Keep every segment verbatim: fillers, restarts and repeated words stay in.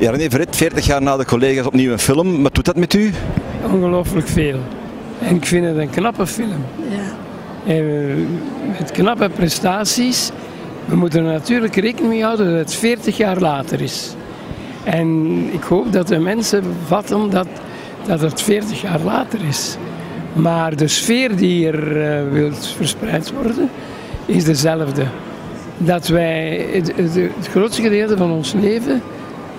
Ja, René Verreth, veertig jaar na de collega's opnieuw een film. Wat doet dat met u? Ongelooflijk veel. En ik vind het een knappe film. Ja. En met knappe prestaties. We moeten er natuurlijk rekening mee houden dat het veertig jaar later is. En ik hoop dat de mensen vatten dat, dat het veertig jaar later is. Maar de sfeer die er uh, wilt verspreid worden, is dezelfde. Dat wij het, het, het grootste gedeelte van ons leven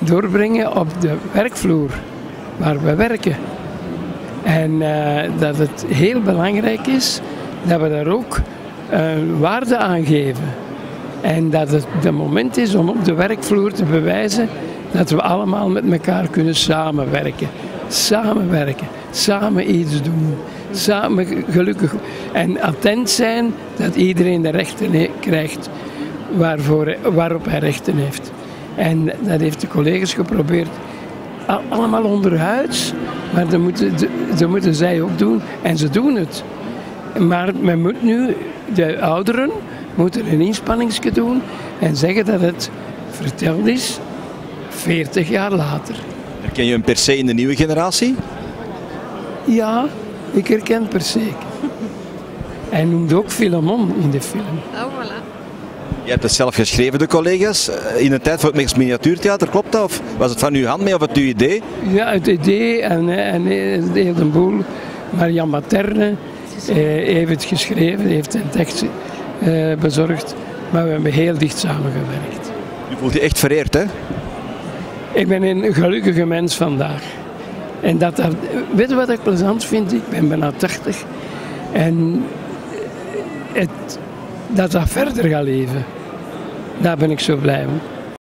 doorbrengen op de werkvloer, waar we werken. En uh, dat het heel belangrijk is dat we daar ook uh, waarde aan geven. En dat het het moment is om op de werkvloer te bewijzen dat we allemaal met elkaar kunnen samenwerken. Samenwerken, samen iets doen, samen gelukkig en attent zijn dat iedereen de rechten krijgt waarvoor, waarop hij rechten heeft. En dat heeft de collega's geprobeerd, allemaal onderhuids, maar dat moeten, dat moeten zij ook doen en ze doen het. Maar men moet nu, de ouderen moeten een inspanningsje doen en zeggen dat het verteld is veertig jaar later. Herken je hem per se in de nieuwe generatie? Ja, ik herken per se. Hij noemt ook Philemon in de film. Oh, voilà. Je hebt het zelf geschreven, de collega's, in de tijd voor het Miniatuurtheater, klopt dat? Of was het van uw hand mee of het uw idee? Ja, het idee en, en een heleboel. Marianne Materne eh, heeft het geschreven, heeft het tekst eh, bezorgd, maar we hebben heel dicht samengewerkt. U voelt je echt vereerd, hè? Ik ben een gelukkige mens vandaag. En dat, dat, weet je wat ik plezant vind? Ik ben bijna tachtig. En het, dat dat verder gaat leven, daar ben ik zo blij om.